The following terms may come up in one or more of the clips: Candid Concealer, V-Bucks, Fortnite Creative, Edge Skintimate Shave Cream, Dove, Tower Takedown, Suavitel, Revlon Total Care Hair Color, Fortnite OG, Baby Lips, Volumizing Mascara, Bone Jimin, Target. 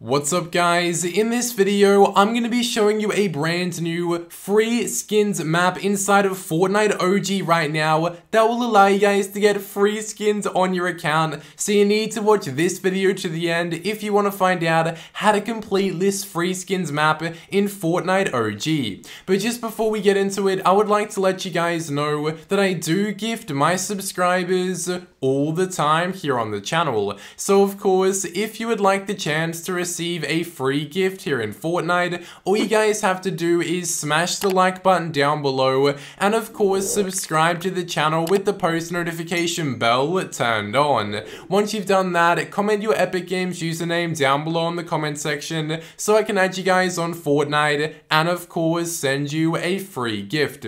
What's up guys, in this video I'm going to be showing you a brand new free skins map inside of Fortnite OG right now that will allow you guys to get free skins on your account, so you need to watch this video to the end if you want to find out how to complete this free skins map in Fortnite OG. But just before we get into it, I would like to let you guys know that I do gift my subscribers all the time here on the channel, so of course if you would like the chance to receive a free gift here in Fortnite, all you guys have to do is smash the like button down below and of course subscribe to the channel with the post notification bell turned on. Once you've done that, comment your Epic Games username down below in the comment section so I can add you guys on Fortnite and of course send you a free gift.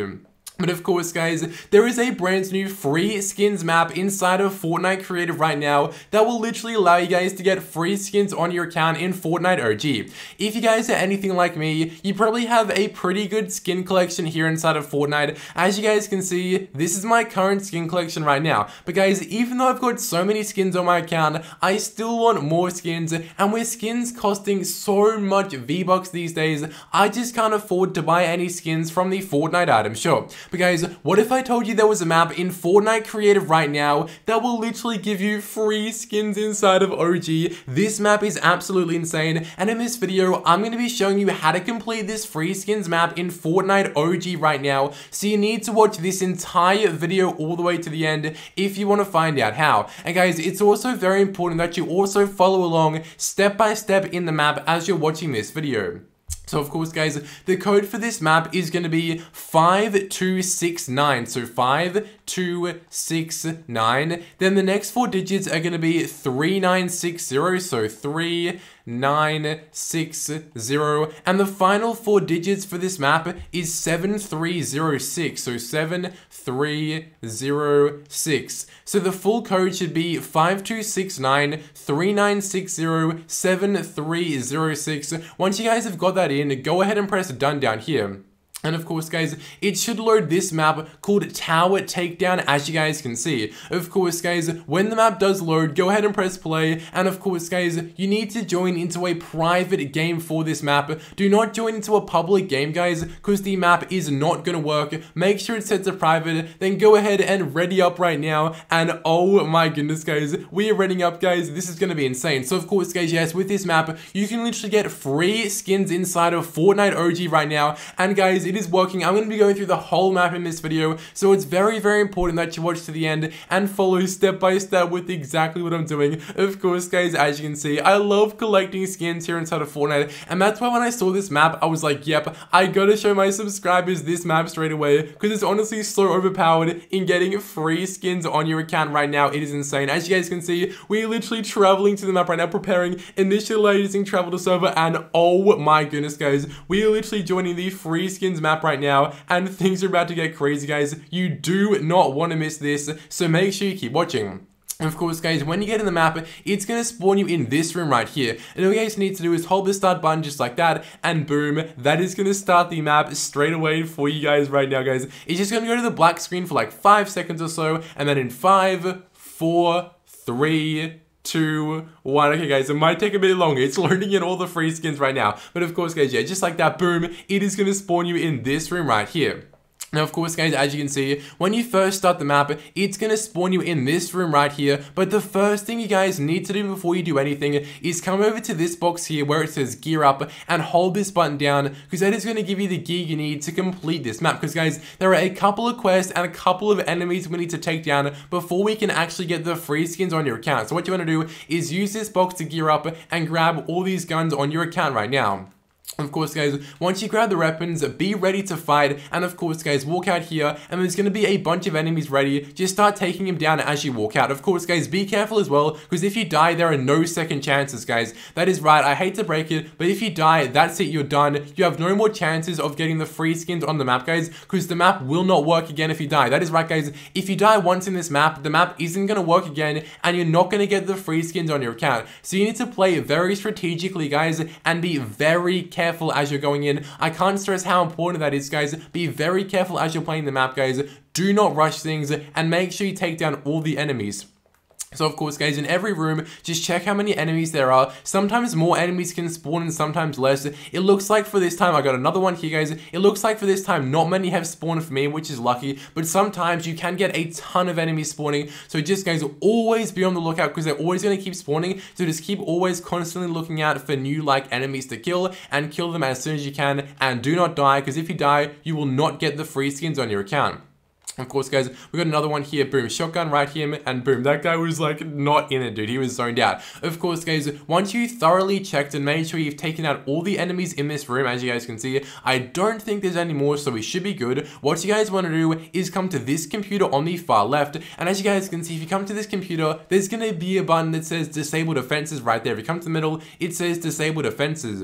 But of course guys, there is a brand new free skins map inside of Fortnite Creative right now that will literally allow you guys to get free skins on your account in Fortnite OG. If you guys are anything like me, you probably have a pretty good skin collection here inside of Fortnite. As you guys can see, this is my current skin collection right now. But guys, even though I've got so many skins on my account, I still want more skins, and with skins costing so much V-Bucks these days, I just can't afford to buy any skins from the Fortnite item shop. But guys, what if I told you there was a map in Fortnite Creative right now that will literally give you free skins inside of OG? This map is absolutely insane, and in this video, I'm going to be showing you how to complete this free skins map in Fortnite OG right now, so you need to watch this entire video all the way to the end if you want to find out how. And guys, it's also very important that you also follow along step by step in the map as you're watching this video. So of course guys, the code for this map is going to be 5269, so 5269, then the next four digits are going to be 3960, so 3960, and the final four digits for this map is 7306, so 7306. So the full code should be 5269 3960 7306. Once you guys have got that in, go ahead and press done down here. And of course guys, it should load this map called Tower Takedown, as you guys can see. Of course guys, when the map does load, go ahead and press play, and of course guys, you need to join into a private game for this map. Do not join into a public game guys, because the map is not going to work. Make sure it's set to private, then go ahead and ready up right now, and oh my goodness guys, we are readying up guys, this is going to be insane. So of course guys, yes, with this map, you can literally get free skins inside of Fortnite OG right now, and guys, it is working. I'm going to be going through the whole map in this video, so it's very, very important that you watch to the end and follow step by step with exactly what I'm doing. Of course, guys, as you can see, I love collecting skins here inside of Fortnite, and that's why when I saw this map, I was like, yep, I gotta show my subscribers this map straight away, because it's honestly so overpowered in getting free skins on your account right now. It is insane. As you guys can see, we're literally traveling to the map right now, preparing, initializing travel to server, and oh my goodness, guys, we are literally joining the free skins map right now, and things are about to get crazy guys. You do not want to miss this, so make sure you keep watching. And of course guys, when you get in the map, it's going to spawn you in this room right here, and all you guys need to do is hold the start button just like that, and boom, that is going to start the map straight away for you guys right now guys. It's just going to go to the black screen for like 5 seconds or so, and then in 5, 4, 3, 2, 1. Okay guys, it might take a bit longer. It's loading in all the free skins right now. But of course guys, yeah, just like that, boom, it is going to spawn you in this room right here. Now of course guys, as you can see, when you first start the map, it's going to spawn you in this room right here, but the first thing you guys need to do before you do anything is come over to this box here where it says gear up and hold this button down, because that is going to give you the gear you need to complete this map, because guys, there are a couple of quests and a couple of enemies we need to take down before we can actually get the free skins on your account. So what you want to do is use this box to gear up and grab all these guns on your account right now. Of course guys, once you grab the weapons, be ready to fight, and of course guys, walk out here, and there's going to be a bunch of enemies ready. Just start taking them down as you walk out. Of course guys, be careful as well, because if you die, there are no second chances guys. That is right, I hate to break it, but if you die, that's it, you're done. You have no more chances of getting the free skins on the map guys, because the map will not work again if you die. That is right guys, if you die once in this map, the map isn't going to work again, and you're not going to get the free skins on your account. So you need to play very strategically guys, and be very careful as you're going in. I can't stress how important that is guys. Be very careful as you're playing the map guys. Do not rush things, and make sure you take down all the enemies. So of course guys, in every room, just check how many enemies there are. Sometimes more enemies can spawn and sometimes less. It looks like for this time, I got another one here guys, it looks like for this time not many have spawned for me, which is lucky, but sometimes you can get a ton of enemies spawning. So just guys, always be on the lookout because they're always going to keep spawning. So just keep always constantly looking out for new like enemies to kill and kill them as soon as you can, and do not die, because if you die, you will not get the free skins on your account. Of course guys, we got another one here, boom, shotgun right here, and boom, that guy was like not in it, dude, he was zoned out. Of course guys, once you thoroughly checked and made sure you've taken out all the enemies in this room, as you guys can see, I don't think there's any more, so we should be good. What you guys want to do is come to this computer on the far left, and as you guys can see, if you come to this computer, there's going to be a button that says disable defenses right there. If you come to the middle, it says disable defenses.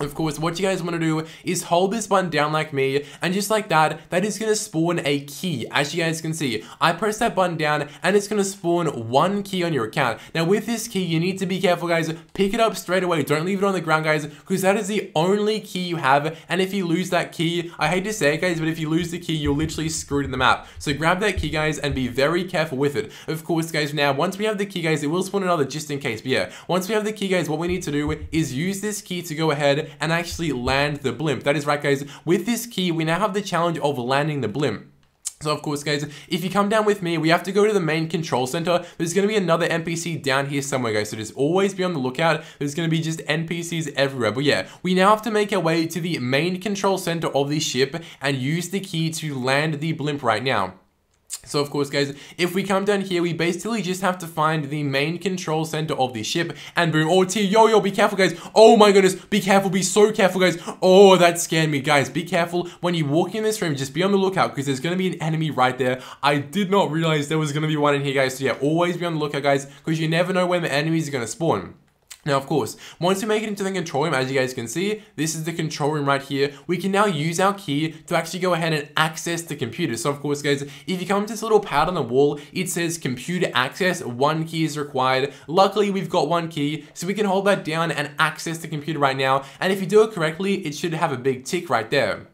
Of course, what you guys want to do is hold this button down like me, and just like that is going to spawn a key. As you guys can see, I press that button down and it's going to spawn one key on your account. Now with this key, you need to be careful guys, pick it up straight away, don't leave it on the ground guys, because that is the only key you have, and if you lose that key, I hate to say it guys, but if you lose the key, you're literally screwed in the map. So grab that key guys, and be very careful with it. Of course guys, now once we have the key guys, it will spawn another just in case, but yeah, once we have the key guys, what we need to do is use this key to go ahead and actually land the blimp. That is right guys, with this key we now have the challenge of landing the blimp. So of course guys, if you come down with me, we have to go to the main control center. There's going to be another NPC down here somewhere guys, so just always be on the lookout. There's going to be just NPCs everywhere. But yeah, we now have to make our way to the main control center of the ship and use the key to land the blimp right now. So of course guys, if we come down here, we basically just have to find the main control center of the ship, and boom, oh T, yo, be careful guys, oh my goodness, be careful, be so careful guys, oh that scared me guys, be careful, when you walk in this room, just be on the lookout, because there's going to be an enemy right there. I did not realize there was going to be one in here guys, so yeah, always be on the lookout guys, because you never know when the enemies are going to spawn. Now of course, once we make it into the control room, as you guys can see, this is the control room right here. We can now use our key to actually go ahead and access the computer. So of course guys, if you come to this little pad on the wall, it says computer access, one key is required. Luckily we've got one key, so we can hold that down and access the computer right now. And if you do it correctly, it should have a big tick right there.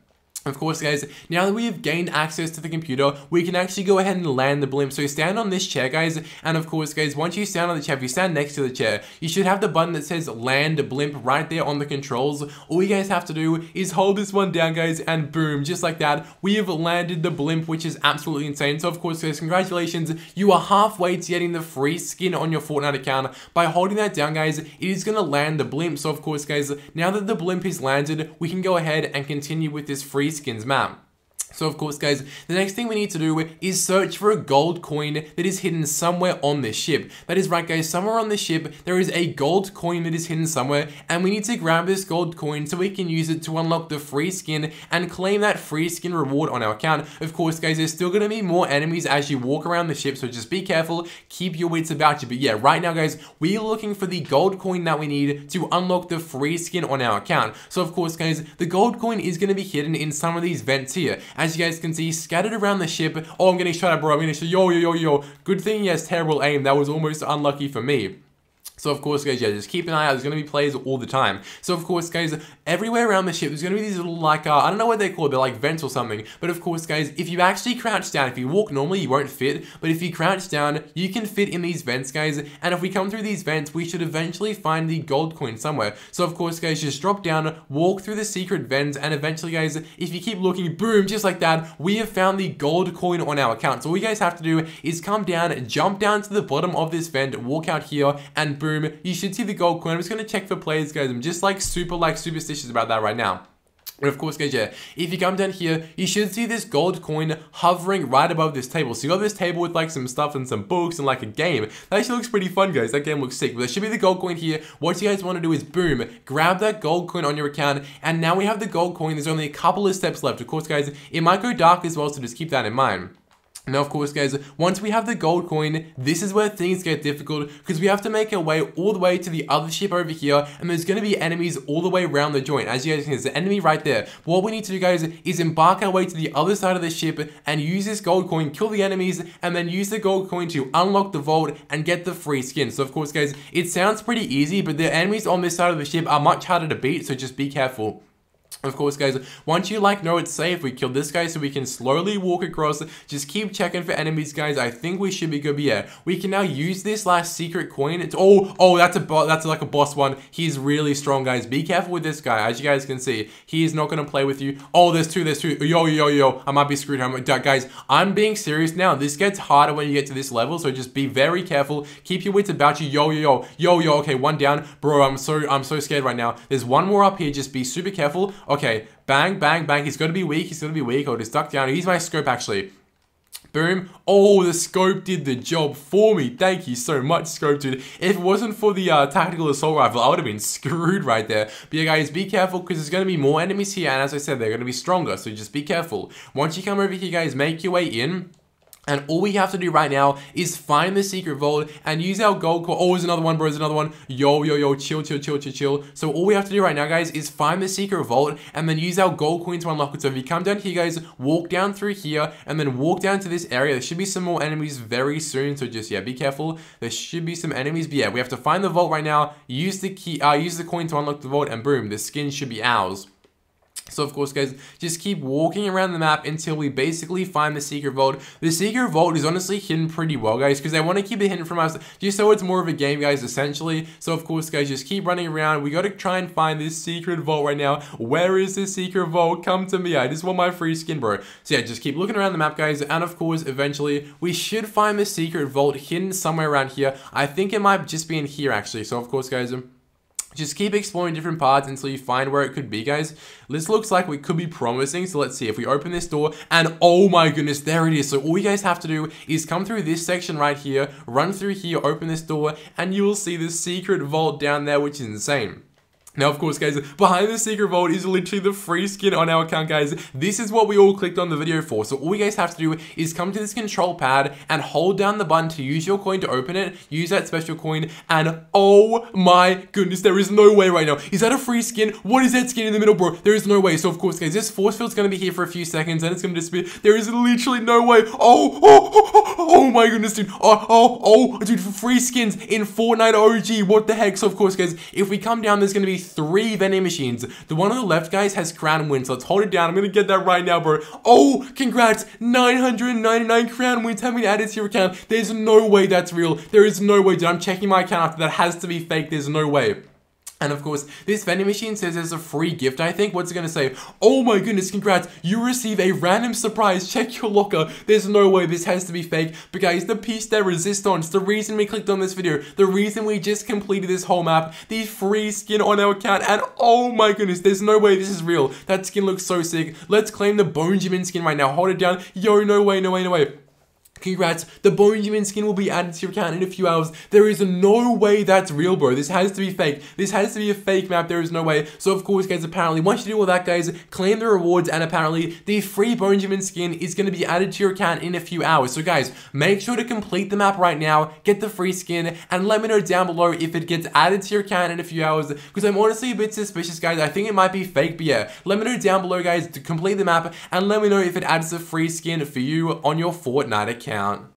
Of course guys, now that we have gained access to the computer, we can actually go ahead and land the blimp. So stand on this chair guys, and of course guys, once you stand on the chair, if you stand next to the chair, you should have the button that says land blimp right there on the controls. All you guys have to do is hold this one down guys, and boom, just like that, we have landed the blimp, which is absolutely insane. So of course guys, congratulations, you are halfway to getting the free skin on your Fortnite account. By holding that down guys, it is going to land the blimp. So of course guys, now that the blimp is landed, we can go ahead and continue with this free skins map. So of course guys, the next thing we need to do is search for a gold coin that is hidden somewhere on this ship. That is right guys, somewhere on this ship there is a gold coin that is hidden somewhere, and we need to grab this gold coin so we can use it to unlock the free skin and claim that free skin reward on our account. Of course guys, there's still going to be more enemies as you walk around the ship, so just be careful, keep your wits about you. But yeah, right now guys, we are looking for the gold coin that we need to unlock the free skin on our account. So of course guys, the gold coin is going to be hidden in some of these vents here. As you guys can see, scattered around the ship. Oh, I'm getting shot at, bro. I'm getting shot. Yo. Good thing he has terrible aim. That was almost unlucky for me. So of course guys, yeah, just keep an eye out, there's going to be players all the time. So of course guys, everywhere around the ship there's going to be these little like, I don't know what they're called, they're like vents or something. But of course guys, if you actually crouch down, if you walk normally you won't fit, but if you crouch down you can fit in these vents guys. And if we come through these vents, we should eventually find the gold coin somewhere. So of course guys, just drop down, walk through the secret vents, and eventually guys, if you keep looking, boom, just like that, we have found the gold coin on our account. So all you guys have to do is come down, jump down to the bottom of this vent, walk out here, and boom, you should see the gold coin. I'm just going to check for players guys, I'm just like super like superstitious about that right now. But of course guys, yeah, if you come down here you should see this gold coin hovering right above this table. So you got this table with like some stuff and some books and like a game. That actually looks pretty fun guys, that game looks sick. But there should be the gold coin here. What you guys want to do is boom, grab that gold coin on your account, and now we have the gold coin. There's only a couple of steps left. Of course guys, it might go dark as well, so just keep that in mind. Now of course guys, once we have the gold coin, this is where things get difficult, because we have to make our way all the way to the other ship over here, and there's going to be enemies all the way around the joint. As you guys can see, there's an enemy right there. What we need to do guys is embark our way to the other side of the ship and use this gold coin, kill the enemies, and then use the gold coin to unlock the vault and get the free skin. So of course guys, it sounds pretty easy, but the enemies on this side of the ship are much harder to beat, so just be careful. Of course, guys, once you know it's safe, we kill this guy so we can slowly walk across. Just keep checking for enemies, guys. I think we should be good. But yeah, we can now use this last secret coin. It's oh, that's like a boss one. He's really strong, guys. Be careful with this guy. As you guys can see, he is not gonna play with you. Oh, there's two. Yo, I might be screwed. Guys, I'm being serious now. This gets harder when you get to this level, so just be very careful. Keep your wits about you. Yo. Okay, one down, bro. I'm so scared right now. There's one more up here. Just be super careful. Okay, bang, bang, bang. He's gonna be weak. I'll just duck down. He's my scope, actually. Boom. Oh, the scope did the job for me. Thank you so much, scope, dude. If it wasn't for the tactical assault rifle, I would have been screwed right there. But yeah, guys, be careful because there's going to be more enemies here. And as I said, they're going to be stronger. So just be careful. Once you come over here, guys, make your way in. And all we have to do right now is find the secret vault and use our gold core. Oh, there's another one, bro. There's another one. Yo. Chill. So all we have to do right now, guys, is find the secret vault and then use our gold coin to unlock it. So if you come down here, guys, walk down through here and then walk down to this area. There should be some more enemies very soon. So just, yeah, be careful. There should be some enemies. But yeah, we have to find the vault right now. Use the key, use the coin to unlock the vault and boom, the skin should be ours. So of course, guys, just keep walking around the map until we basically find the secret vault. The secret vault is honestly hidden pretty well, guys, because they want to keep it hidden from us, just so it's more of a game, guys, essentially. So of course, guys, just keep running around. We got to try and find this secret vault right now. Where is the secret vault? Come to me. I just want my free skin, bro. So yeah, just keep looking around the map, guys, and of course, eventually, we should find the secret vault hidden somewhere around here. I think it might just be in here, actually. So of course, guys, just keep exploring different parts until you find where it could be, guys. This looks like we could be promising, so let's see. If we open this door, and oh my goodness, there it is. So all you guys have to do is come through this section right here, run through here, open this door, and you will see the secret vault down there, which is insane. Now, of course, guys, behind the secret vault is literally the free skin on our account, guys. This is what we all clicked on the video for. So all you guys have to do is come to this control pad and hold down the button to use your coin to open it. Use that special coin. And oh my goodness, there is no way right now. Is that a free skin? What is that skin in the middle, bro? There is no way. So, of course, guys, this force field's going to be here for a few seconds and it's going to disappear. There is literally no way. Oh my goodness, dude. Dude, free skins in Fortnite OG. What the heck? So, of course, guys, if we come down, there's going to be three vending machines. The one on the left, guys, has crown wins. Let's hold it down. I'm gonna get that right now, bro. Oh, congrats! 999 crown wins have been added to your account. There's no way that's real. There is no way, dude. I'm checking my account after that. Has to be fake. There's no way. And of course, this vending machine says there's a free gift, I think. What's it gonna say? Oh my goodness, congrats. You receive a random surprise. Check your locker. There's no way, this has to be fake. But guys, the piece de resistance, the reason we clicked on this video, the reason we just completed this whole map, the free skin on our account, and oh my goodness, there's no way this is real. That skin looks so sick. Let's claim the Bone Jimin skin right now. Hold it down. Yo, no way. Congrats, the Bone Jimin skin will be added to your account in a few hours. There is no way that's real, bro. This has to be fake. This has to be a fake map. There is no way. So, of course, guys, apparently, once you do all that, guys, claim the rewards, and apparently, the free Bone Jimin skin is going to be added to your account in a few hours. So, guys, make sure to complete the map right now, get the free skin, and let me know down below if it gets added to your account in a few hours, because I'm honestly a bit suspicious, guys. I think it might be fake, but yeah, let me know down below, guys, to complete the map, and let me know if it adds the free skin for you on your Fortnite account.